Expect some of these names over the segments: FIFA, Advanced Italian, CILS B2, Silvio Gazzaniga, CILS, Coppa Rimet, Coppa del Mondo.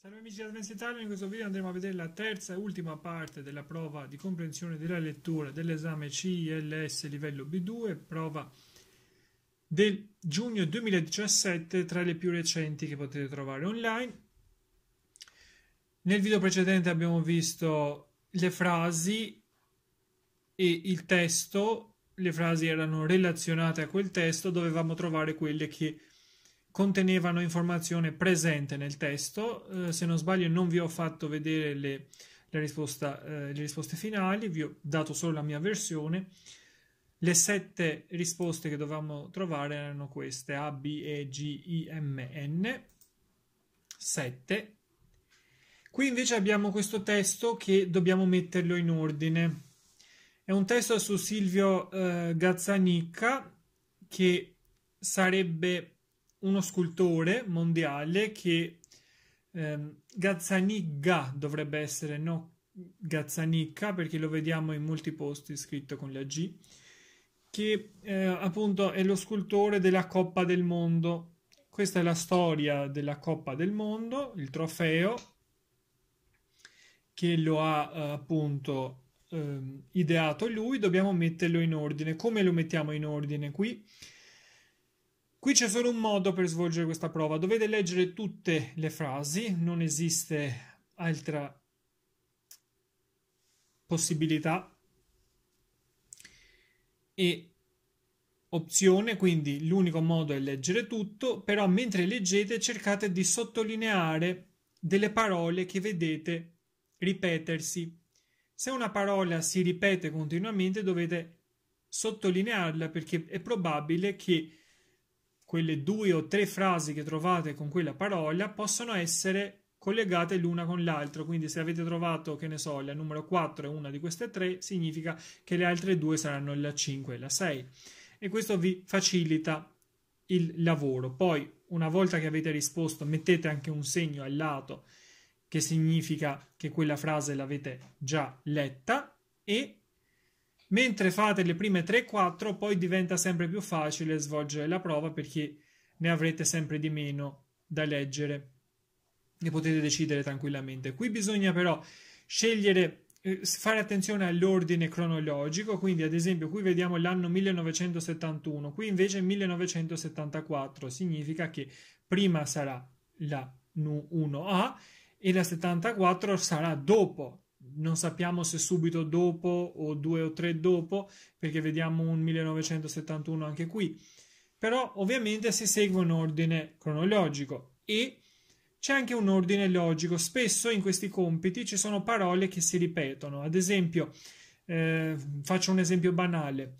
Salve amici di Advanced Italian, in questo video andremo a vedere la terza e ultima parte della prova di comprensione della lettura dell'esame CILS livello B2, prova del giugno 2017 tra le più recenti che potete trovare online. Nel video precedente abbiamo visto le frasi e il testo, le frasi erano relazionate a quel testo, dovevamo trovare quelle che contenevano informazione presente nel testo. Se non sbaglio non vi ho fatto vedere le risposte finali, vi ho dato solo la mia versione. Le 7 risposte che dovevamo trovare erano queste: A, B, E, G, I, M, N, 7. Qui invece abbiamo questo testo che dobbiamo metterlo in ordine. È un testo su Silvio Gazzaniga, che sarebbe uno scultore mondiale che Gazzaniga dovrebbe essere, no Gazzaniga, perché lo vediamo in molti posti scritto con la G, che appunto è lo scultore della Coppa del Mondo. Questa è la storia della Coppa del Mondo, il trofeo che lo ha appunto ideato lui. Dobbiamo metterlo in ordine. Come lo mettiamo in ordine qui? Qui c'è solo un modo per svolgere questa prova, dovete leggere tutte le frasi, non esiste altra possibilità e opzione, quindi l'unico modo è leggere tutto, però mentre leggete cercate di sottolineare delle parole che vedete ripetersi. Se una parola si ripete continuamente dovete sottolinearla, perché è probabile che quelle 2 o 3 frasi che trovate con quella parola possono essere collegate l'una con l'altra. Quindi se avete trovato, che ne so, la numero 4 e una di queste 3, significa che le altre 2 saranno la 5 e la 6. E questo vi facilita il lavoro. Poi, una volta che avete risposto, mettete anche un segno al lato che significa che quella frase l'avete già letta, e mentre fate le prime 3-4 poi diventa sempre più facile svolgere la prova, perché ne avrete sempre di meno da leggere e potete decidere tranquillamente. Qui bisogna però scegliere, fare attenzione all'ordine cronologico, quindi ad esempio qui vediamo l'anno 1971, qui invece 1974, significa che prima sarà la 1A e la 74 sarà dopo. Non sappiamo se subito dopo o 2 o 3 dopo, perché vediamo un 1971 anche qui, però ovviamente si segue un ordine cronologico e c'è anche un ordine logico. Spesso in questi compiti ci sono parole che si ripetono, ad esempio faccio un esempio banale,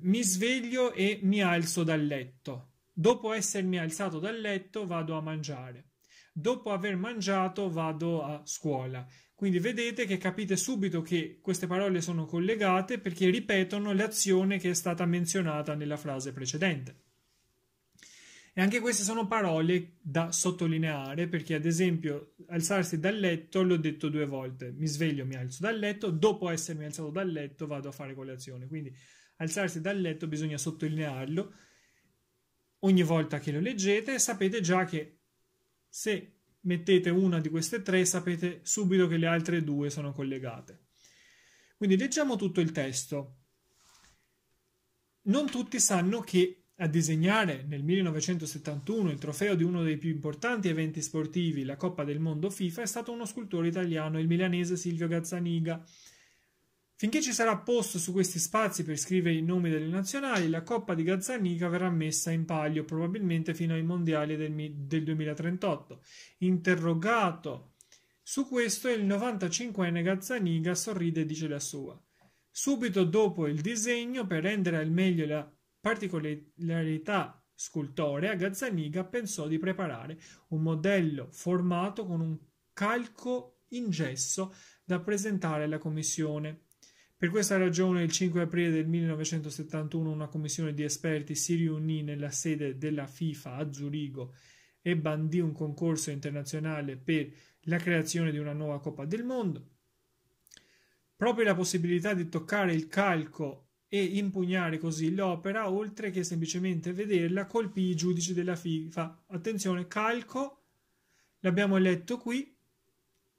mi sveglio e mi alzo dal letto, dopo essermi alzato dal letto vado a mangiare, dopo aver mangiato vado a scuola. Quindi vedete che capite subito che queste parole sono collegate, perché ripetono l'azione che è stata menzionata nella frase precedente. E anche queste sono parole da sottolineare, perché ad esempio alzarsi dal letto l'ho detto 2 volte, mi sveglio, mi alzo dal letto, dopo essermi alzato dal letto vado a fare colazione. Quindi alzarsi dal letto bisogna sottolinearlo ogni volta che lo leggete, e sapete già che se mettete una di queste 3 sapete subito che le altre 2 sono collegate. Quindi leggiamo tutto il testo. Non tutti sanno che a disegnare nel 1971 il trofeo di uno dei più importanti eventi sportivi, la Coppa del Mondo FIFA, è stato uno scultore italiano, il milanese Silvio Gazzaniga. Finché ci sarà posto su questi spazi per scrivere i nomi delle nazionali, la Coppa di Gazzaniga verrà messa in palio, probabilmente fino ai mondiali del 2038. Interrogato su questo, il 95enne Gazzaniga sorride e dice la sua. Subito dopo il disegno, per rendere al meglio la particolarità scultorea, Gazzaniga pensò di preparare un modello formato con un calco in gesso da presentare alla commissione. Per questa ragione il 5 aprile del 1971 una commissione di esperti si riunì nella sede della FIFA a Zurigo e bandì un concorso internazionale per la creazione di una nuova Coppa del Mondo. Proprio la possibilità di toccare il calco e impugnare così l'opera, oltre che semplicemente vederla, colpì i giudici della FIFA. Attenzione, calco l'abbiamo letto qui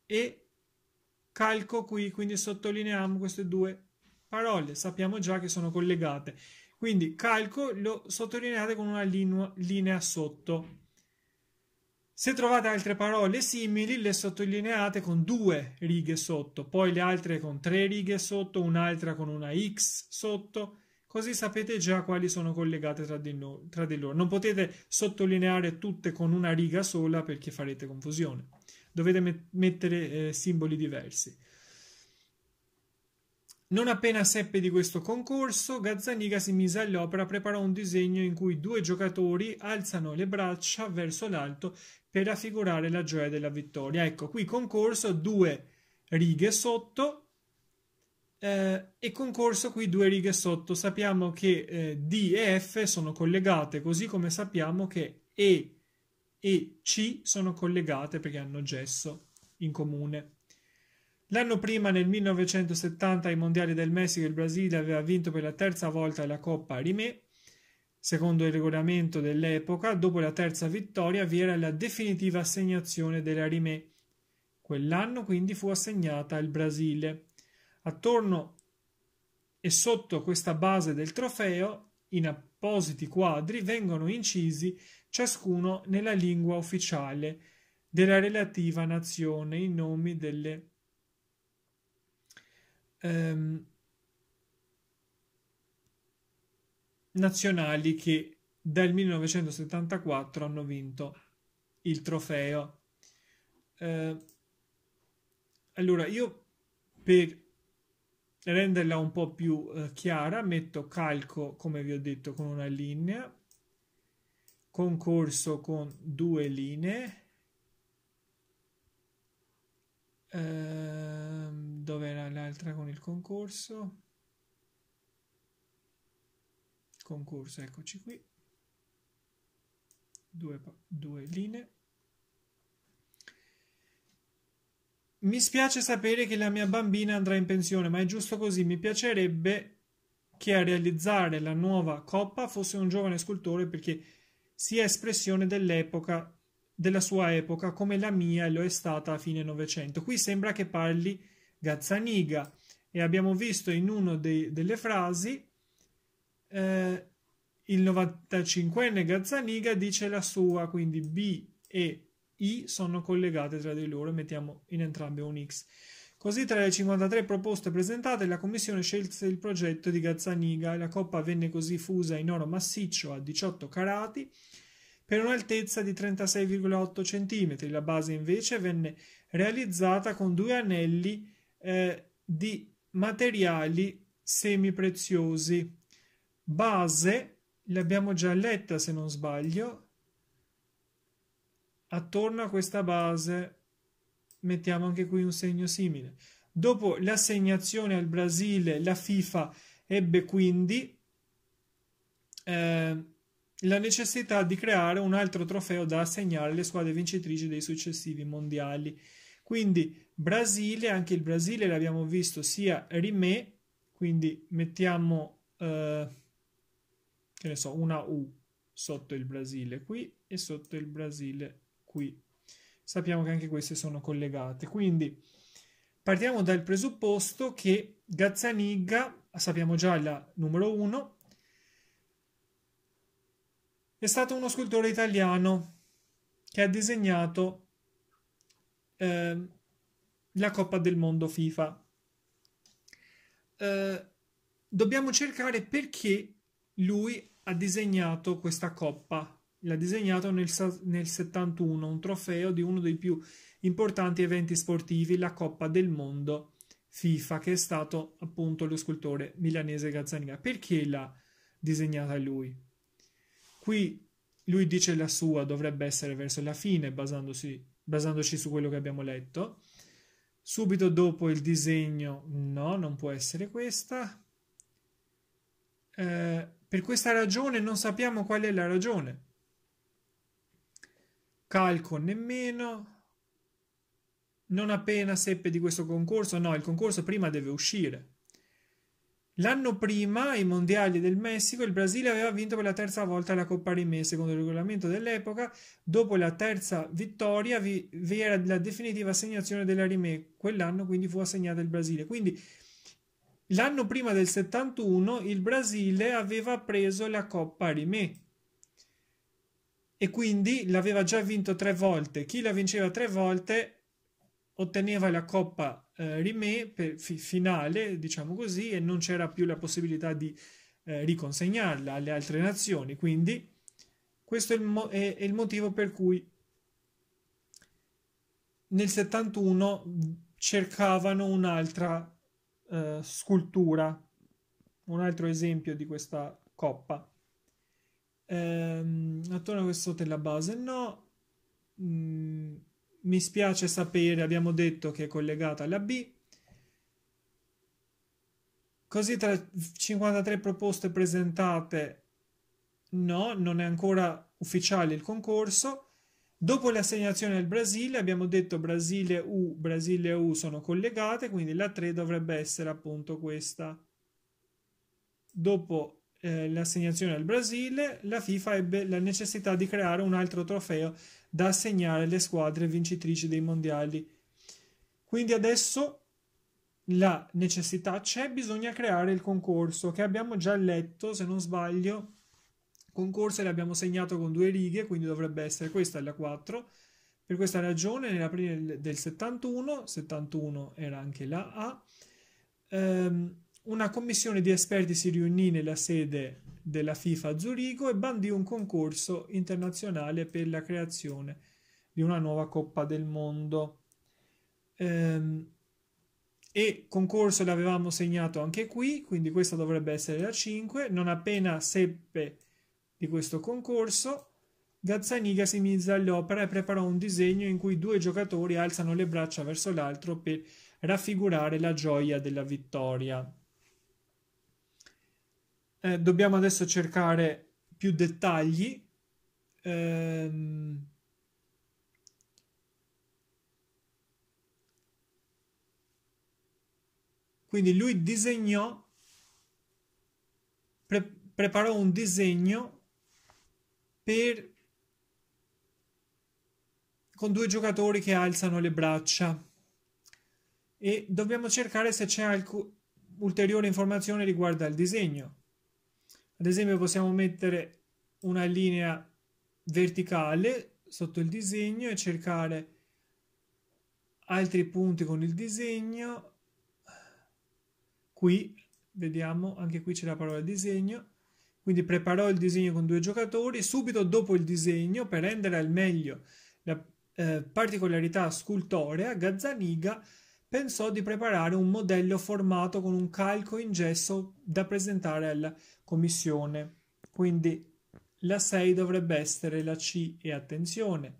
e calco qui, quindi sottolineiamo queste due parole, sappiamo già che sono collegate, quindi calco lo sottolineate con una linea sotto. Se trovate altre parole simili le sottolineate con due righe sotto, poi le altre con tre righe sotto, un'altra con una X sotto, così sapete già quali sono collegate tra di loro. Non potete sottolineare tutte con una riga sola perché farete confusione, dovete mettere simboli diversi. Non appena seppe di questo concorso, Gazzaniga si mise all'opera, preparò un disegno in cui due giocatori alzano le braccia verso l'alto per raffigurare la gioia della vittoria. Ecco, qui concorso, due righe sotto, e concorso qui due righe sotto. Sappiamo che D e F sono collegate, così come sappiamo che E e C sono collegate perché hanno gesso in comune. L'anno prima, nel 1970, ai mondiali del Messico il Brasile aveva vinto per la terza volta la Coppa Rimet. Secondo il regolamento dell'epoca, dopo la terza vittoria vi era la definitiva assegnazione della Rimet. Quell'anno quindi fu assegnata al Brasile. Attorno e sotto questa base del trofeo, in appositi quadri, vengono incisi ciascuno nella lingua ufficiale della relativa nazione i nomi delle nazionali che dal 1974 hanno vinto il trofeo. Allora io, per renderla un po' più chiara, metto calco, come vi ho detto, con una linea, concorso con due linee, dove era l'altra con il concorso? Concorso, eccoci qui, due linee. Mi spiace sapere che la mia bambina andrà in pensione, ma è giusto così. Mi piacerebbe che a realizzare la nuova coppa fosse un giovane scultore, perché sia espressione dell'epoca, della sua epoca, come la mia lo è stata a fine Novecento. Qui sembra che parli Gazzaniga, e abbiamo visto in uno delle frasi il 95enne Gazzaniga dice la sua, quindi B e I sono collegate tra di loro, mettiamo in entrambe un X. Così tra le 53 proposte presentate la commissione scelse il progetto di Gazzaniga. La coppa venne così fusa in oro massiccio a 18 carati per un'altezza di 36,8 cm. La base invece venne realizzata con due anelli di materiali semipreziosi. Base l'abbiamo già letta, se non sbaglio. Attorno a questa base mettiamo anche qui un segno simile. Dopo l'assegnazione al Brasile, la FIFA ebbe quindi la necessità di creare un altro trofeo da assegnare alle squadre vincitrici dei successivi mondiali. Quindi Brasile, anche il Brasile l'abbiamo visto, sia Rimet, quindi mettiamo che ne so, una U sotto il Brasile qui e sotto il Brasile qui. Sappiamo che anche queste sono collegate, quindi partiamo dal presupposto che Gazzaniga, sappiamo già la numero 1, è stato uno scultore italiano che ha disegnato la Coppa del Mondo FIFA. Dobbiamo cercare perché lui ha disegnato questa coppa. L'ha disegnato nel 71, un trofeo di uno dei più importanti eventi sportivi, la Coppa del Mondo FIFA, che è stato appunto lo scultore milanese Gazzaniga. Perché l'ha disegnata lui? Qui lui dice la sua, dovrebbe essere verso la fine, basandoci su quello che abbiamo letto. Subito dopo il disegno, no, non può essere questa. Per questa ragione non sappiamo qual è la ragione. Calco nemmeno. Non appena seppe di questo concorso, no, il concorso prima deve uscire. L'anno prima, ai mondiali del Messico, il Brasile aveva vinto per la terza volta la Coppa Rimet. Secondo il regolamento dell'epoca, dopo la terza vittoria vi era la definitiva assegnazione della Rimet. Quell'anno quindi fu assegnata il Brasile. Quindi l'anno prima del 71 il Brasile aveva preso la Coppa Rimet e quindi l'aveva già vinto 3 volte. Chi la vinceva 3 volte otteneva la Coppa Rimet finale, diciamo così, e non c'era più la possibilità di riconsegnarla alle altre nazioni. Quindi questo è il motivo per cui nel 71 cercavano un'altra scultura, un altro esempio di questa coppa. Attorno a questo della base no. Mi spiace sapere, abbiamo detto che è collegata alla B. Così tra 53 proposte presentate, no, non è ancora ufficiale il concorso. Dopo l'assegnazione al Brasile, abbiamo detto Brasile U sono collegate, quindi la 3 dovrebbe essere appunto questa. Dopo l'assegnazione al Brasile, la FIFA ebbe la necessità di creare un altro trofeo da assegnare alle squadre vincitrici dei mondiali. Quindi adesso la necessità c'è, bisogna creare il concorso che abbiamo già letto, se non sbaglio. Concorso l'abbiamo segnato con 2 righe, quindi dovrebbe essere questa la 4. Per questa ragione nell'aprile del 71 era anche la A, una commissione di esperti si riunì nella sede della FIFA a Zurigo e bandì un concorso internazionale per la creazione di una nuova Coppa del Mondo. E concorso l'avevamo segnato anche qui, quindi questa dovrebbe essere la 5. Non appena seppe di questo concorso, Gazzaniga si mise all'opera e preparò un disegno in cui 2 giocatori alzano le braccia verso l'altro per raffigurare la gioia della vittoria. Dobbiamo adesso cercare più dettagli. Quindi lui disegnò, preparò un disegno con 2 giocatori che alzano le braccia e dobbiamo cercare se c'è ulteriore informazione riguardo al disegno. Ad esempio possiamo mettere una linea verticale sotto il disegno e cercare altri punti con il disegno. Qui vediamo, anche qui c'è la parola disegno. Quindi preparò il disegno con 2 giocatori. Subito dopo il disegno, per rendere al meglio la particolarità scultorea, Gazzaniga pensò di preparare un modello formato con un calco in gesso da presentare alla commissione. Quindi la 6 dovrebbe essere la C e attenzione.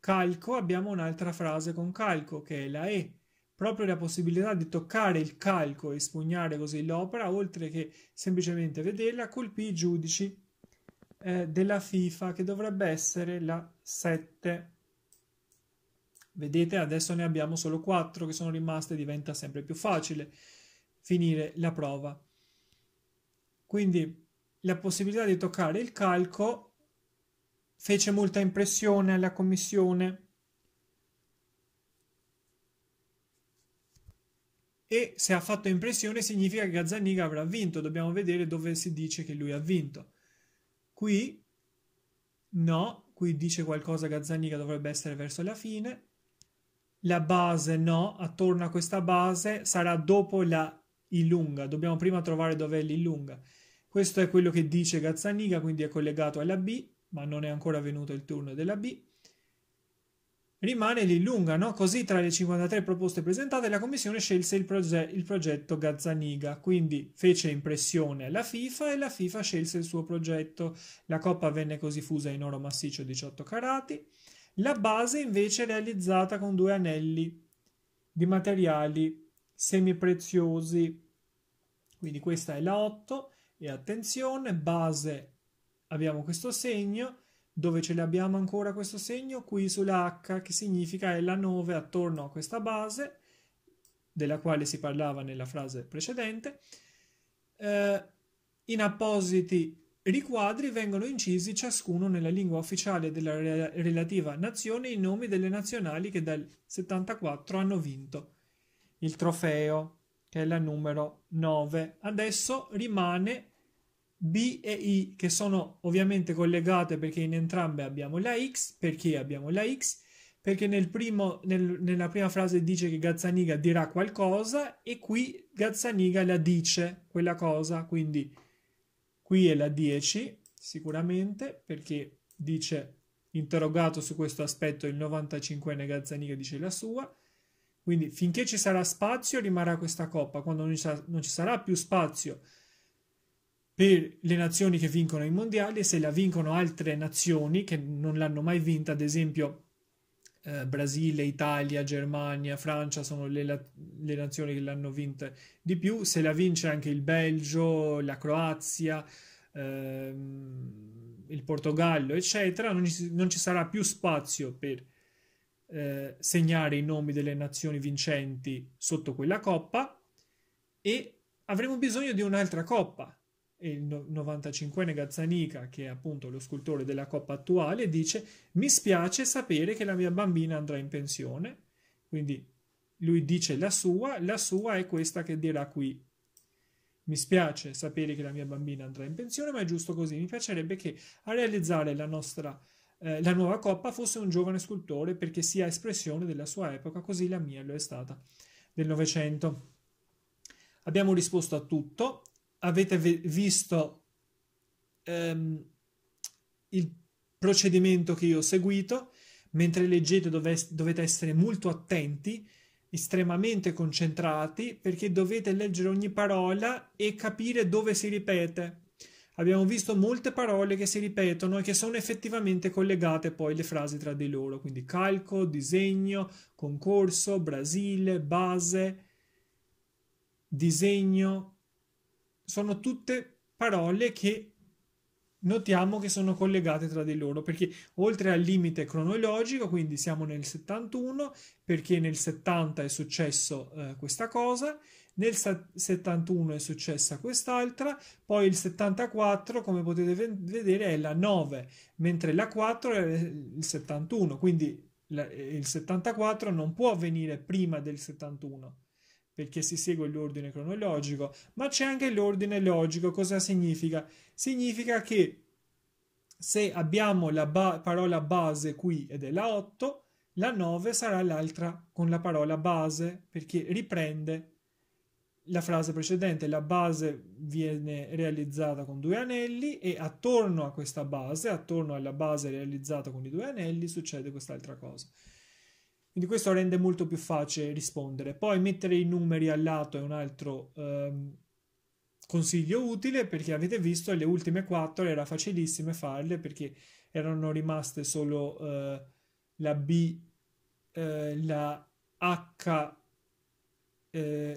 Calco, abbiamo un'altra frase con calco che è la E. Proprio la possibilità di toccare il calco e spugnare così l'opera, oltre che semplicemente vederla, colpì i giudici della FIFA che dovrebbe essere la 7. Vedete, adesso ne abbiamo solo 4 che sono rimaste, diventa sempre più facile finire la prova. Quindi la possibilità di toccare il calco fece molta impressione alla commissione e se ha fatto impressione significa che Gazzaniga avrà vinto. Dobbiamo vedere dove si dice che lui ha vinto. Qui no, qui dice qualcosa Gazzaniga, dovrebbe essere verso la fine. La base no, attorno a questa base sarà dopo la I lunga, dobbiamo prima trovare dov'è l'I lunga. Questo è quello che dice Gazzaniga, quindi è collegato alla B, ma non è ancora venuto il turno della B. Rimane l'I lunga, no? Così tra le 53 proposte presentate la commissione scelse il progetto Gazzaniga, quindi fece impressione alla FIFA e la FIFA scelse il suo progetto. La coppa venne così fusa in oro massiccio 18 carati. La base invece è realizzata con 2 anelli di materiali semipreziosi, quindi questa è la 8 e attenzione, base abbiamo questo segno. Dove ce l'abbiamo ancora questo segno? Qui sulla H, che significa è la 9 attorno a questa base della quale si parlava nella frase precedente. in appositi riquadri vengono incisi, ciascuno nella lingua ufficiale della relativa nazione, i nomi delle nazionali che dal 74 hanno vinto il trofeo, che è la numero 9. Adesso rimane B e I, che sono ovviamente collegate perché in entrambe abbiamo la X. Perché abbiamo la X? Perché nella prima frase dice che Gazzaniga dirà qualcosa e qui Gazzaniga la dice, quella cosa. Quindi qui è la 10 sicuramente, perché dice, interrogato su questo aspetto, il 95enne Gazzaniga dice la sua. Quindi finché ci sarà spazio rimarrà questa coppa. Quando non ci sarà più spazio per le nazioni che vincono i mondiali, se la vincono altre nazioni che non l'hanno mai vinta, ad esempio Brasile, Italia, Germania, Francia sono le nazioni che l'hanno vinta di più. Se la vince anche il Belgio, la Croazia, il Portogallo, eccetera, non ci sarà più spazio per segnare i nomi delle nazioni vincenti sotto quella coppa e avremo bisogno di un'altra coppa. E il 95enne Gazzaniga, che è appunto lo scultore della coppa attuale, dice: mi spiace sapere che la mia bambina andrà in pensione. Quindi lui dice la sua è questa che dirà qui: mi spiace sapere che la mia bambina andrà in pensione, ma è giusto così, mi piacerebbe che a realizzare la nuova coppa fosse un giovane scultore, perché sia espressione della sua epoca, così la mia lo è stata del Novecento. Abbiamo risposto a tutto. Avete visto il procedimento che io ho seguito. Mentre leggete dovete essere molto attenti, estremamente concentrati, perché dovete leggere ogni parola e capire dove si ripete. Abbiamo visto molte parole che si ripetono e che sono effettivamente collegate poi le frasi tra di loro, quindi calco, disegno, concorso, Brasile, base, disegno. Sono tutte parole che notiamo che sono collegate tra di loro, perché oltre al limite cronologico, quindi siamo nel 71 perché nel 70 è successo questa cosa, nel 71 è successa quest'altra, poi il 74, come potete vedere, è la 9, mentre la 4 è il 71, quindi il 74 non può avvenire prima del 71. Perché si segue l'ordine cronologico, ma c'è anche l'ordine logico. Cosa significa? Significa che se abbiamo la parola base qui ed è la 8, la 9 sarà l'altra con la parola base, perché riprende la frase precedente. La base viene realizzata con 2 anelli e attorno a questa base, attorno alla base realizzata con i 2 anelli, succede quest'altra cosa. Quindi questo rende molto più facile rispondere. Poi mettere i numeri al lato è un altro consiglio utile, perché avete visto le ultime 4 era facilissime farle, perché erano rimaste solo la B, la H,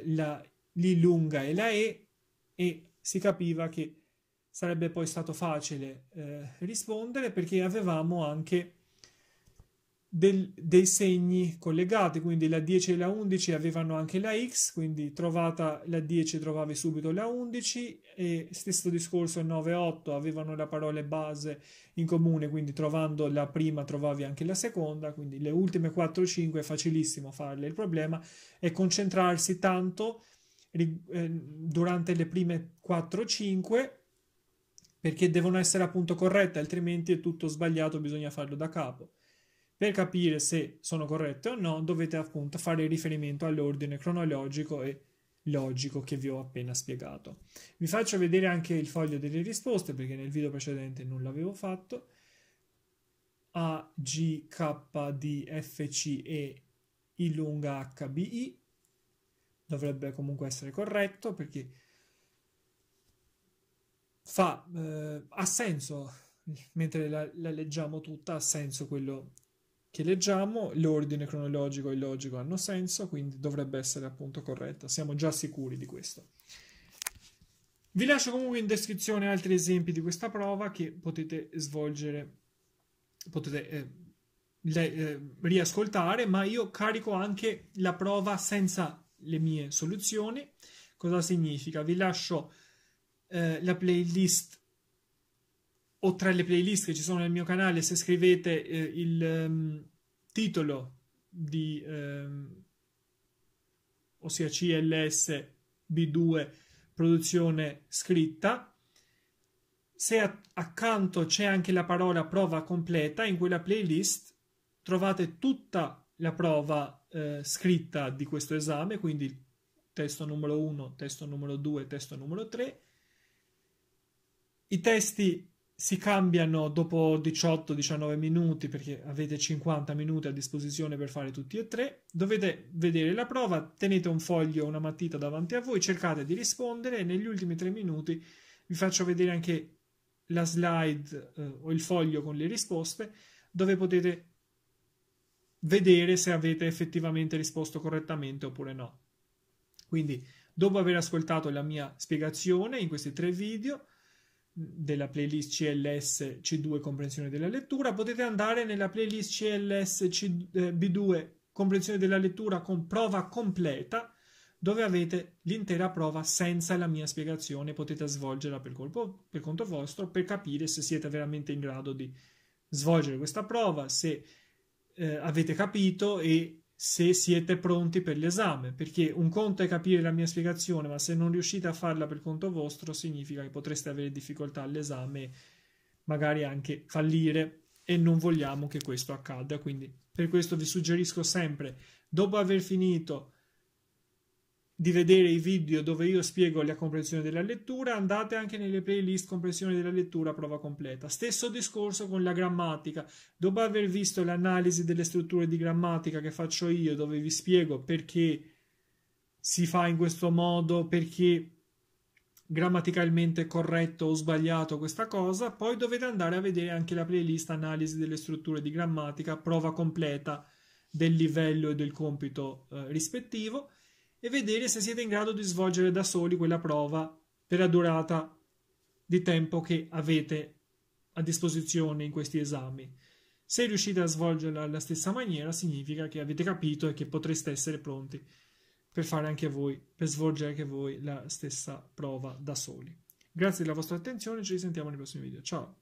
la L lunga e la E, e si capiva che sarebbe poi stato facile rispondere, perché avevamo anche dei segni collegati. Quindi la 10 e la 11 avevano anche la X, quindi trovata la 10 trovavi subito la 11, e stesso discorso 9 e 8 avevano la parola base in comune, quindi trovando la prima trovavi anche la seconda. Quindi le ultime 4 e 5 è facilissimo farle, il problema è concentrarsi tanto durante le prime 4 o 5, perché devono essere appunto corrette, altrimenti è tutto sbagliato, bisogna farlo da capo. Per capire se sono corrette o no, dovete appunto fare riferimento all'ordine cronologico e logico che vi ho appena spiegato. Vi faccio vedere anche il foglio delle risposte, perché nel video precedente non l'avevo fatto. A, G, K, D, F, C, E, I lunga, H, B, I. Dovrebbe comunque essere corretto, perché ha senso, mentre la leggiamo tutta, ha senso quello che leggiamo, l'ordine cronologico e logico hanno senso, quindi dovrebbe essere appunto corretta, siamo già sicuri di questo. Vi lascio comunque in descrizione altri esempi di questa prova che potete svolgere, potete riascoltare, ma io carico anche la prova senza le mie soluzioni. Cosa significa? Vi lascio la playlist o tra le playlist che ci sono nel mio canale, se scrivete il titolo di ossia CLS B2 produzione scritta, se accanto c'è anche la parola prova completa, in quella playlist trovate tutta la prova scritta di questo esame, quindi testo numero 1, testo numero 2, testo numero 3. I testi si cambiano dopo 18-19 minuti perché avete 50 minuti a disposizione per fare tutti e tre. Dovete vedere la prova, tenete un foglio o una matita davanti a voi, cercate di rispondere e negli ultimi 3 minuti vi faccio vedere anche la slide o il foglio con le risposte, dove potete vedere se avete effettivamente risposto correttamente oppure no. Quindi dopo aver ascoltato la mia spiegazione in questi 3 video della playlist CLS C2 comprensione della lettura, potete andare nella playlist CLS B2 comprensione della lettura con prova completa, dove avete l'intera prova senza la mia spiegazione, potete svolgerla per conto vostro per capire se siete veramente in grado di svolgere questa prova, se avete capito e se siete pronti per l'esame, perché un conto è capire la mia spiegazione, ma se non riuscite a farla per conto vostro significa che potreste avere difficoltà all'esame, magari anche fallire, e non vogliamo che questo accada. Quindi per questo vi suggerisco sempre, dopo aver finito di vedere i video dove io spiego la comprensione della lettura, andate anche nelle playlist comprensione della lettura prova completa. Stesso discorso con la grammatica, dopo aver visto l'analisi delle strutture di grammatica che faccio io, dove vi spiego perché si fa in questo modo, perché grammaticalmente è corretto o sbagliato questa cosa, poi dovete andare a vedere anche la playlist analisi delle strutture di grammatica prova completa del livello e del compito rispettivo, e vedere se siete in grado di svolgere da soli quella prova per la durata di tempo che avete a disposizione in questi esami. Se riuscite a svolgerla alla stessa maniera significa che avete capito e che potreste essere pronti per fare anche voi, per svolgere anche voi la stessa prova da soli. Grazie della vostra attenzione, ci risentiamo nei prossimi video. Ciao!